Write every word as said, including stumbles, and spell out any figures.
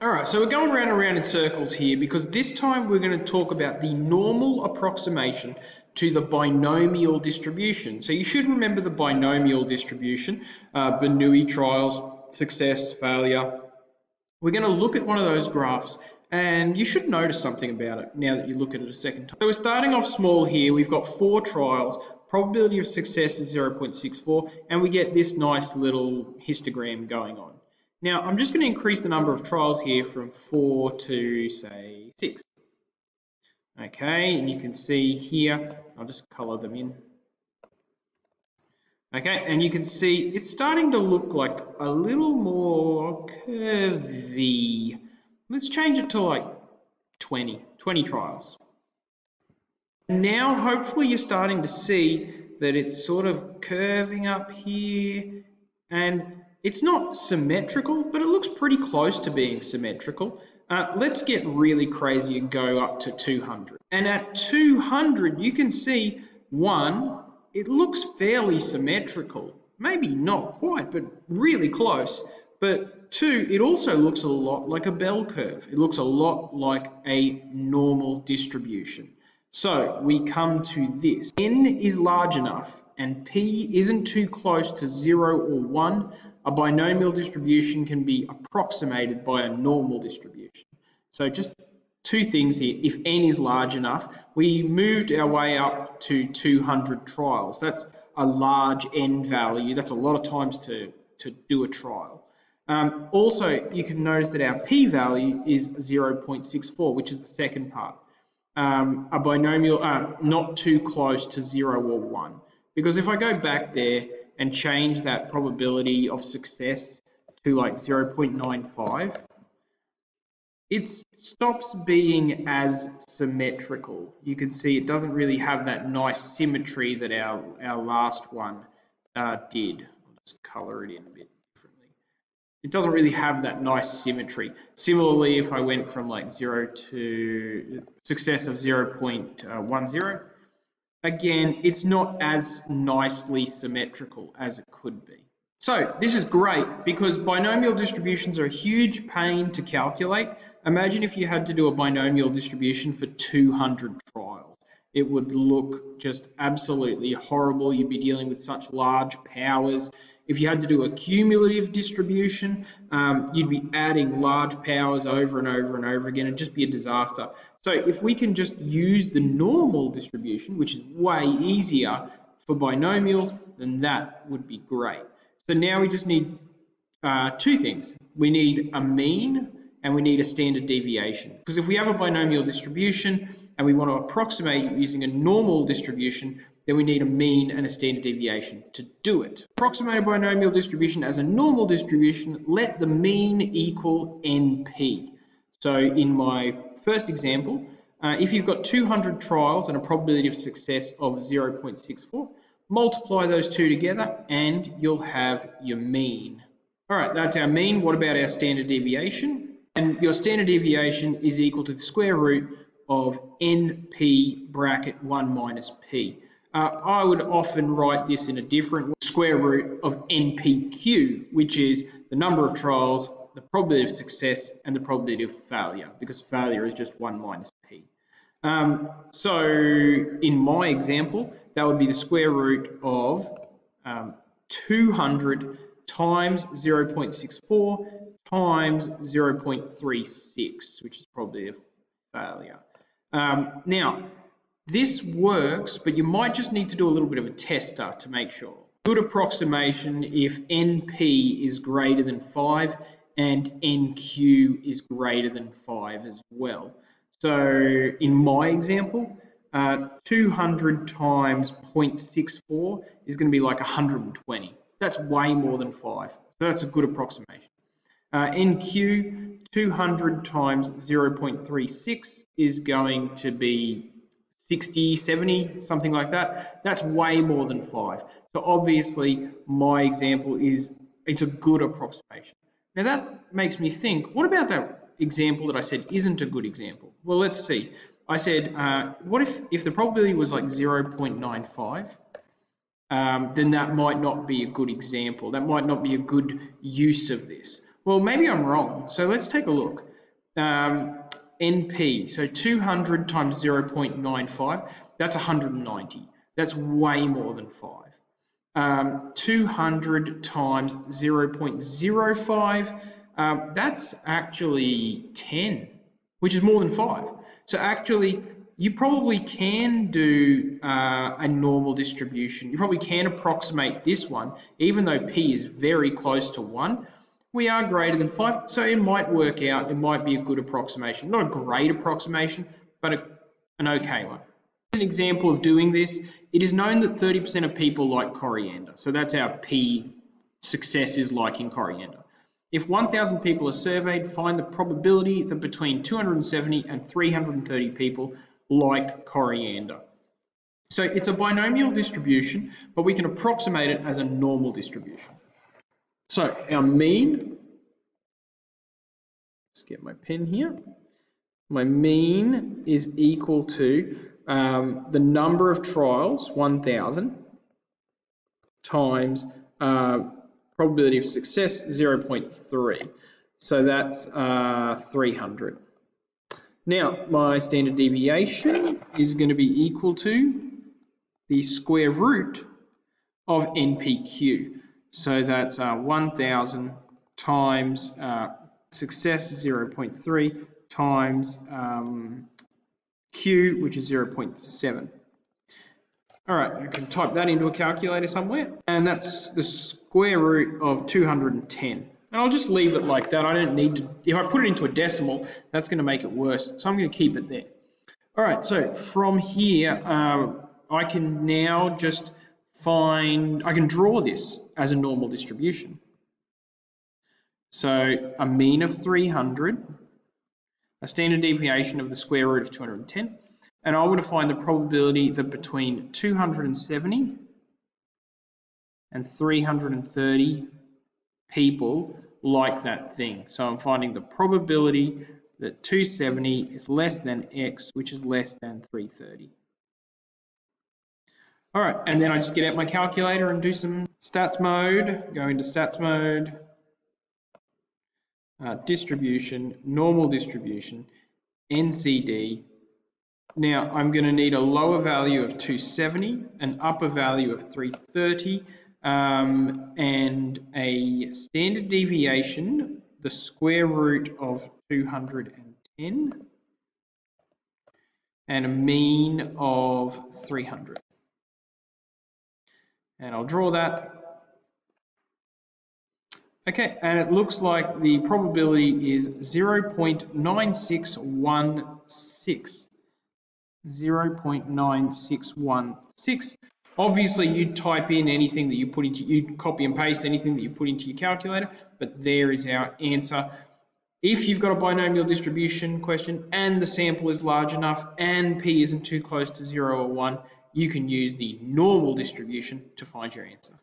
Alright, so we're going round and round in circles here because this time we're going to talk about the normal approximation to the binomial distribution. So you should remember the binomial distribution, uh, Bernoulli trials, success, failure. We're going to look at one of those graphs and you should notice something about it now that you look at it a second time. So we're starting off small here, we've got four trials, probability of success is zero point six four, and we get this nice little histogram going on. Now, I'm just going to increase the number of trials here from four to, say, six. Okay, and you can see here, I'll just colour them in. Okay, and you can see it's starting to look like a little more curvy. Let's change it to like twenty, twenty trials. Now, hopefully, you're starting to see that it's sort of curving up here and it's not symmetrical, but it looks pretty close to being symmetrical. Uh, let's get really crazy and go up to two hundred. And at two hundred, you can see, one, it looks fairly symmetrical. Maybe not quite, but really close. But two, it also looks a lot like a bell curve. It looks a lot like a normal distribution. So we come to this. N is large enough and P isn't too close to zero or one. A binomial distribution can be approximated by a normal distribution. So just two things here. If n is large enough, we moved our way up to two hundred trials. That's a large n value. That's a lot of times to, to do a trial. Um, also, you can notice that our p value is zero point six four, which is the second part. Um, a binomial, uh, not too close to zero or one. Because if I go back there and change that probability of success to like zero point nine five, it stops being as symmetrical. You can see it doesn't really have that nice symmetry that our, our last one uh, did. I'll just color it in a bit differently. It doesn't really have that nice symmetry. Similarly, if I went from like zero to success of zero point one zero, again, it's not as nicely symmetrical as it could be. So this is great because binomial distributions are a huge pain to calculate. Imagine if you had to do a binomial distribution for two hundred trials. It would look just absolutely horrible. You'd be dealing with such large powers. If you had to do a cumulative distribution, um, you'd be adding large powers over and over and over again. It'd just be a disaster. So if we can just use the normal distribution, which is way easier for binomials, then that would be great. So now we just need uh, two things. We need a mean and we need a standard deviation. Because if we have a binomial distribution and we want to approximate using a normal distribution, then we need a mean and a standard deviation to do it. Approximate a binomial distribution as a normal distribution, let the mean equal N P. So in my first example, uh, if you've got two hundred trials and a probability of success of zero point six four, multiply those two together and you'll have your mean. All right, that's our mean. What about our standard deviation? And your standard deviation is equal to the square root of N P bracket one minus P. Uh, I would often write this in a different way. Square root of N P Q, which is the number of trials, the probability of success and the probability of failure, because failure is just one minus p. Um, so in my example, that would be the square root of um, two hundred times zero point six four times zero point three six, which is probability of failure. Um, now, this works, but you might just need to do a little bit of a tester to make sure. Good approximation if N P is greater than five, and N Q is greater than five as well. So in my example, uh, two hundred times zero point six four is going to be like one hundred twenty. That's way more than five. So that's a good approximation. Uh, N Q, two hundred times zero point three six is going to be sixty, seventy, something like that. That's way more than five. So obviously my example is, it's a good approximation. Now that makes me think, what about that example that I said isn't a good example? Well, let's see. I said, uh, what if, if the probability was like zero point nine five, um, then that might not be a good example. That might not be a good use of this. Well, maybe I'm wrong. So let's take a look. Um, N P, so two hundred times zero point nine five, that's one hundred ninety. That's way more than five. Um, two hundred times zero point zero five, um, that's actually ten, which is more than five. So actually, you probably can do uh, a normal distribution. You probably can approximate this one, even though P is very close to one. We are greater than five, so it might work out. It might be a good approximation. Not a great approximation, but a, an okay one. An example of doing this, it is known that thirty percent of people like coriander. So that's our P success is liking coriander. If one thousand people are surveyed, find the probability that between two hundred seventy and three hundred thirty people like coriander. So it's a binomial distribution, but we can approximate it as a normal distribution. So our mean, let's get my pen here. My mean is equal to um, the number of trials, one thousand, times uh, probability of success, zero point three. So that's uh, three hundred. Now, my standard deviation is going to be equal to the square root of N P Q. So that's uh, one thousand times uh, success, zero point three, times um, Q, which is zero point seven. All right, you can type that into a calculator somewhere. And that's the square root of two hundred ten. And I'll just leave it like that. I don't need to, if I put it into a decimal, that's going to make it worse. So I'm going to keep it there. All right, so from here, um, I can now just find, I can draw this as a normal distribution. So a mean of three hundred, a standard deviation of the square root of two hundred ten, and I want to find the probability that between two hundred seventy and three hundred thirty people like that thing. So I'm finding the probability that two hundred seventy is less than X, which is less than three hundred thirty. All right, and then I just get out my calculator and do some stats mode. Go into stats mode, uh, distribution, normal distribution, N C D. Now I'm going to need a lower value of two hundred seventy, an upper value of three hundred thirty, um, and a standard deviation, the square root of two hundred ten, and a mean of three hundred. And I'll draw that. Okay, and it looks like the probability is zero point nine six one six. zero point nine six one six. Obviously, you type in anything that you put into, you copy and paste anything that you put into your calculator, but there is our answer. If you've got a binomial distribution question and the sample is large enough and P isn't too close to zero or one, you can use the normal distribution to find your answer.